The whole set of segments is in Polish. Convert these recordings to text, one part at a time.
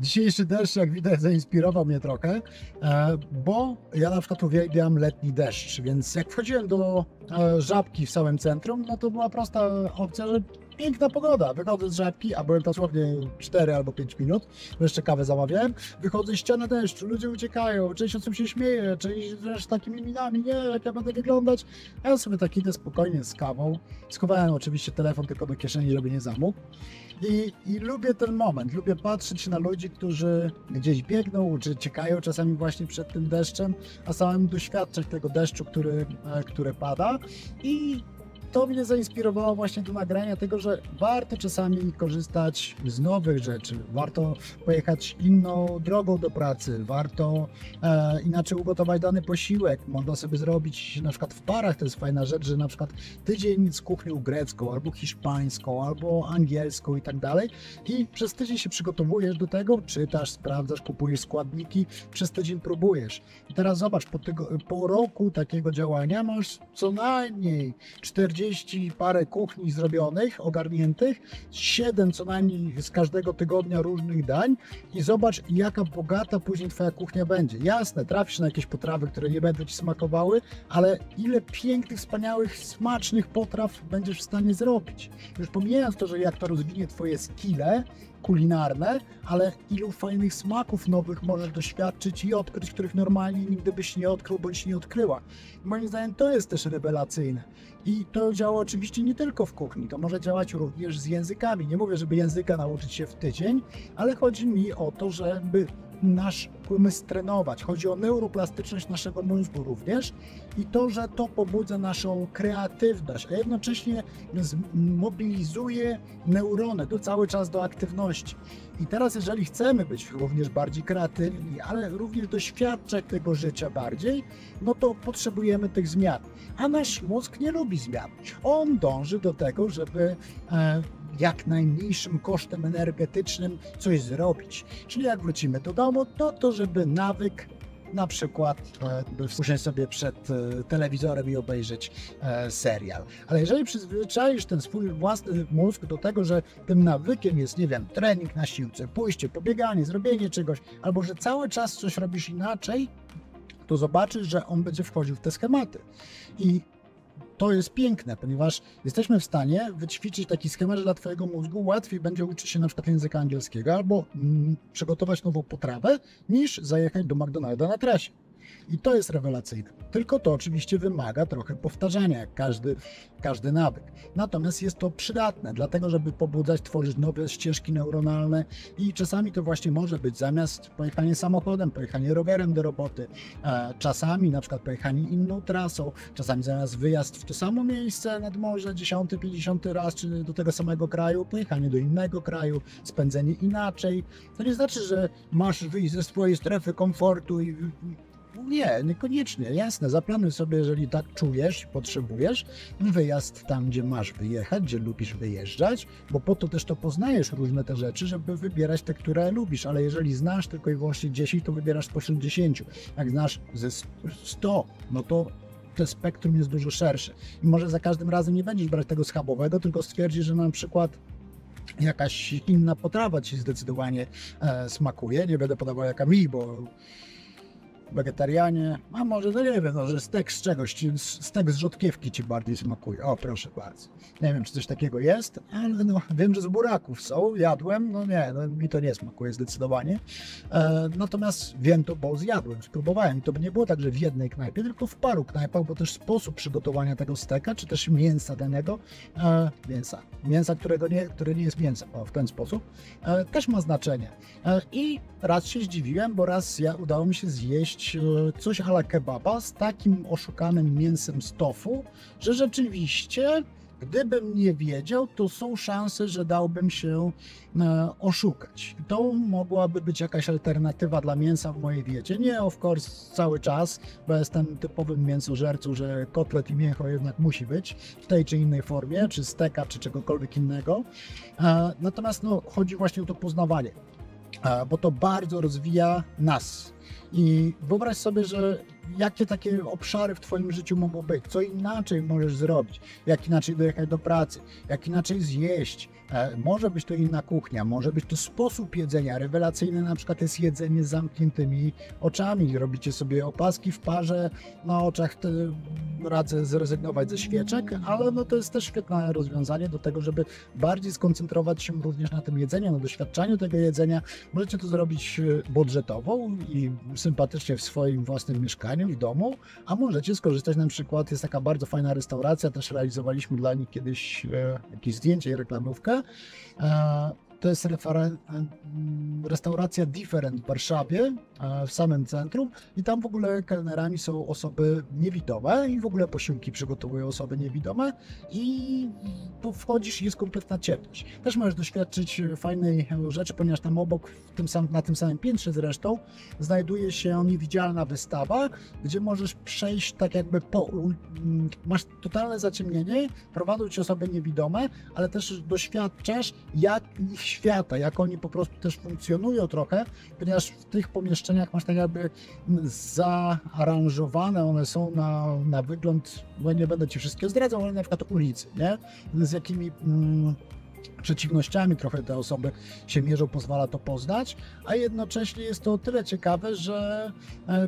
Dzisiejszy deszcz, jak widać, zainspirował mnie trochę, bo ja na przykład uwielbiam letni deszcz, więc jak wchodziłem do Żabki w samym centrum, no to była prosta opcja, że piękna pogoda. Wychodzę z Żabki, a byłem dosłownie 4 albo 5 minut, bo jeszcze kawę zamawiałem, wychodzę, ściana deszczu, ludzie uciekają, część osób się śmieje, część z takimi minami, nie, jak ja będę wyglądać. Ja sobie tak idę spokojnie z kawą, schowałem oczywiście telefon tylko do kieszeni, żeby nie zamógł. I lubię ten moment, lubię patrzeć na ludzi, którzy gdzieś biegną, czy uciekają czasami właśnie przed tym deszczem, a samemu doświadczać tego deszczu, który pada. I to mnie zainspirowało właśnie do nagrania tego, że warto czasami korzystać z nowych rzeczy, warto pojechać inną drogą do pracy, warto inaczej ugotować dany posiłek, można sobie zrobić na przykład w parach, to jest fajna rzecz, że na przykład tydzień z kuchnią grecką, albo hiszpańską, albo angielską i tak dalej, i przez tydzień się przygotowujesz do tego, czytasz, sprawdzasz, kupujesz składniki, przez tydzień próbujesz. I teraz zobacz, po roku takiego działania masz co najmniej 40 parę kuchni zrobionych, ogarniętych, 7 co najmniej z każdego tygodnia różnych dań i zobacz, jaka bogata później twoja kuchnia będzie. Jasne, trafisz na jakieś potrawy, które nie będą ci smakowały, ale ile pięknych, wspaniałych, smacznych potraw będziesz w stanie zrobić. Już pomijając to, że jak to rozwinie twoje skille kulinarne, ale ilu fajnych smaków nowych możesz doświadczyć i odkryć, których normalnie nigdy byś nie odkrył bądź nie odkryła. Moim zdaniem to jest też rewelacyjne. I to działa oczywiście nie tylko w kuchni, to może działać również z językami. Nie mówię, żeby języka nauczyć się w tydzień, ale chodzi mi o to, żeby nasz umysł trenować. Chodzi o neuroplastyczność naszego mózgu również i to, że to pobudza naszą kreatywność, a jednocześnie zmobilizuje neurony to cały czas do aktywności. I teraz, jeżeli chcemy być również bardziej kreatywni, ale również doświadczać tego życia bardziej, no to potrzebujemy tych zmian. A nasz mózg nie lubi zmian. On dąży do tego, żeby jak najmniejszym kosztem energetycznym coś zrobić. Czyli jak wrócimy do domu, to żeby nawyk, na przykład usiąść sobie przed telewizorem i obejrzeć serial. Ale jeżeli przyzwyczaisz ten swój własny mózg do tego, że tym nawykiem jest, nie wiem, trening na siłce, pójście, pobieganie, zrobienie czegoś, albo że cały czas coś robisz inaczej, to zobaczysz, że on będzie wchodził w te schematy. To jest piękne, ponieważ jesteśmy w stanie wyćwiczyć taki schemat, że dla twojego mózgu łatwiej będzie uczyć się na przykład języka angielskiego albo przygotować nową potrawę, niż zajechać do McDonalda na trasie. I to jest rewelacyjne. Tylko to oczywiście wymaga trochę powtarzania, jak każdy nawyk. Natomiast jest to przydatne, dlatego żeby pobudzać, tworzyć nowe ścieżki neuronalne i czasami to właśnie może być zamiast pojechanie samochodem, pojechanie rowerem do roboty, czasami na przykład pojechanie inną trasą, czasami zamiast wyjazd w to samo miejsce nad morze 10, 50 raz, czy do tego samego kraju, pojechanie do innego kraju, spędzenie inaczej. To nie znaczy, że masz wyjść ze swojej strefy komfortu i nie, niekoniecznie, jasne, zaplanuj sobie, jeżeli tak czujesz, potrzebujesz, wyjazd tam, gdzie masz wyjechać, gdzie lubisz wyjeżdżać, bo po to też to poznajesz różne te rzeczy, żeby wybierać te, które lubisz, ale jeżeli znasz tylko i wyłącznie 10, to wybierasz spośród 10, jak znasz ze 100, no to to spektrum jest dużo szersze i może za każdym razem nie będziesz brać tego schabowego, tylko stwierdzisz, że na przykład jakaś inna potrawa ci zdecydowanie smakuje, nie będę podawał jaka mi, bo wegetarianie, a może, no nie wiem, no, że stek z czegoś, stek z rzodkiewki ci bardziej smakuje, o proszę bardzo. Nie wiem, czy coś takiego jest, ale no, wiem, że z buraków są, jadłem, no nie, no, mi to nie smakuje zdecydowanie. Natomiast wiem to, bo zjadłem, spróbowałem. To by nie było tak, że w jednej knajpie, tylko w paru knajpach, bo też sposób przygotowania tego steka, czy też mięsa danego, które nie jest mięsem, w ten sposób, też ma znaczenie. I raz się zdziwiłem, bo raz udało mi się zjeść coś a la kebaba z takim oszukanym mięsem z tofu, że rzeczywiście, gdybym nie wiedział, to są szanse, że dałbym się oszukać. To mogłaby być jakaś alternatywa dla mięsa w mojej diecie. Nie, of course, cały czas, bo jestem typowym mięsożercą, że kotlet i mięcho jednak musi być w tej czy innej formie, czy steka, czy czegokolwiek innego. Natomiast no, chodzi właśnie o to poznawanie, bo to bardzo rozwija nas. I wyobraź sobie, że jakie takie obszary w twoim życiu mogą być, co inaczej możesz zrobić, jak inaczej dojechać do pracy, jak inaczej zjeść. Może być to inna kuchnia, może być to sposób jedzenia. Rewelacyjne na przykład jest jedzenie z zamkniętymi oczami. Robicie sobie opaski w parze na oczach, radzę zrezygnować ze świeczek, ale no to jest też świetne rozwiązanie do tego, żeby bardziej skoncentrować się również na tym jedzeniu, na doświadczaniu tego jedzenia. Możecie to zrobić budżetowo i sympatycznie w swoim własnym mieszkaniu, w domu, a możecie skorzystać na przykład, jest taka bardzo fajna restauracja, też realizowaliśmy dla nich kiedyś jakieś zdjęcie i reklamówkę. To jest restauracja Different w Warszawie, w samym centrum, i tam w ogóle kelnerami są osoby niewidome i w ogóle posiłki przygotowują osoby niewidome, i tu wchodzisz i jest kompletna ciemność. Też możesz doświadczyć fajnej rzeczy, ponieważ tam obok, na tym samym piętrze zresztą, znajduje się niewidzialna wystawa, gdzie możesz przejść tak jakby masz totalne zaciemnienie, prowadzą cię osoby niewidome, ale też doświadczasz jak ich świata, jak oni po prostu też funkcjonują trochę, ponieważ w tych pomieszczeniach masz tak jakby zaaranżowane, one są na wygląd, bo nie będę ci wszystkiego zdradzał, ale na przykład ulicy, nie? Z jakimi przeciwnościami trochę te osoby się mierzą, pozwala to poznać, a jednocześnie jest to o tyle ciekawe, że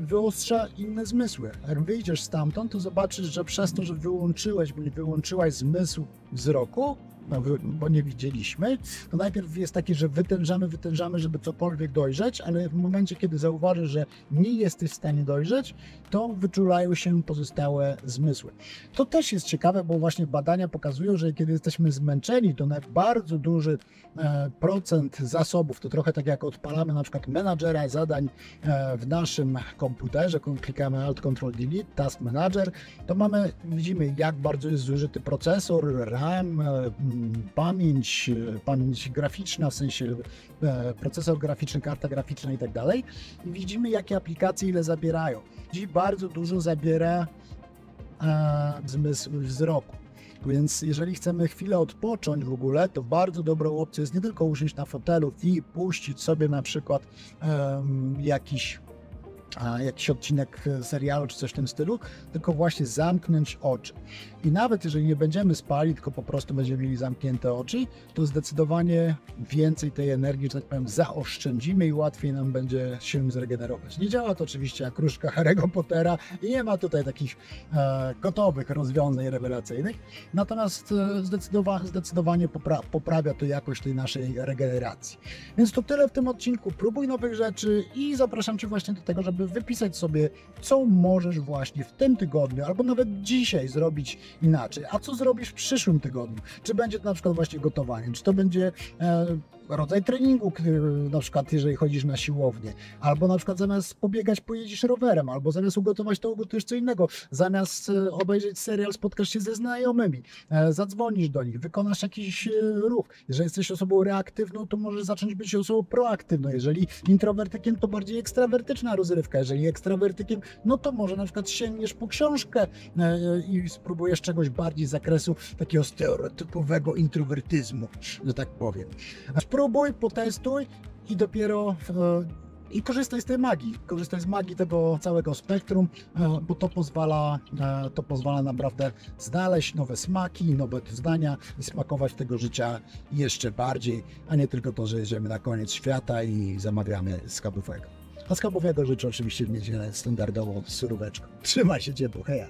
wyostrza inne zmysły. Jak wyjdziesz stamtąd, to zobaczysz, że przez to, że wyłączyłeś, bo nie wyłączyłaś zmysł wzroku, no, bo nie widzieliśmy, to najpierw jest takie, że wytężamy, żeby cokolwiek dojrzeć, ale w momencie, kiedy zauważysz, że nie jesteś w stanie dojrzeć, to wyczulają się pozostałe zmysły. To też jest ciekawe, bo właśnie badania pokazują, że kiedy jesteśmy zmęczeni, to bardzo duży procent zasobów, to trochę tak jak odpalamy na przykład menadżera zadań w naszym komputerze, klikamy Alt Ctrl Delete, Task Manager, to mamy, widzimy, jak bardzo jest zużyty procesor, RAM, pamięć graficzna, w sensie procesor graficzny, karta graficzna i tak dalej. I widzimy, jakie aplikacje ile zabierają. Dziś bardzo dużo zabiera zmysł wzroku. Więc jeżeli chcemy chwilę odpocząć w ogóle, to bardzo dobrą opcją jest nie tylko usiąść na fotelu i puścić sobie na przykład jakiś odcinek serialu czy coś w tym stylu, tylko właśnie zamknąć oczy. I nawet jeżeli nie będziemy spali, tylko po prostu będziemy mieli zamknięte oczy, to zdecydowanie więcej tej energii, że tak powiem, zaoszczędzimy i łatwiej nam będzie się zregenerować. Nie działa to oczywiście jak różdżka Harry'ego Pottera i nie ma tutaj takich gotowych rozwiązań rewelacyjnych, natomiast zdecydowanie poprawia to jakość tej naszej regeneracji. Więc to tyle w tym odcinku. Próbuj nowych rzeczy i zapraszam Cię właśnie do tego, żeby wypisać sobie, co możesz właśnie w tym tygodniu, albo nawet dzisiaj zrobić inaczej. A co zrobisz w przyszłym tygodniu? Czy będzie to na przykład właśnie gotowanie, czy to będzie rodzaj treningu, na przykład jeżeli chodzisz na siłownię, albo na przykład zamiast pobiegać, pojedziesz rowerem, albo zamiast ugotować, to ugotujesz co innego, zamiast obejrzeć serial, spotkasz się ze znajomymi, zadzwonisz do nich, wykonasz jakiś ruch. Jeżeli jesteś osobą reaktywną, to możesz zacząć być osobą proaktywną. Jeżeli introwertykiem, to bardziej ekstrawertyczna rozrywka. Jeżeli ekstrawertykiem, no to może na przykład sięgniesz po książkę i spróbujesz czegoś bardziej z zakresu takiego stereotypowego introwertyzmu, że tak powiem. Spróbuj, potestuj i dopiero korzystaj z tej magii. Korzystaj z magii tego całego spektrum, bo to pozwala naprawdę znaleźć nowe smaki, nowe doznania i smakować tego życia jeszcze bardziej, a nie tylko to, że jedziemy na koniec świata i zamawiamy schabowego. A schabowego życzę oczywiście w niedzielę standardową z suróweczką. Trzymaj się ciepło, heja!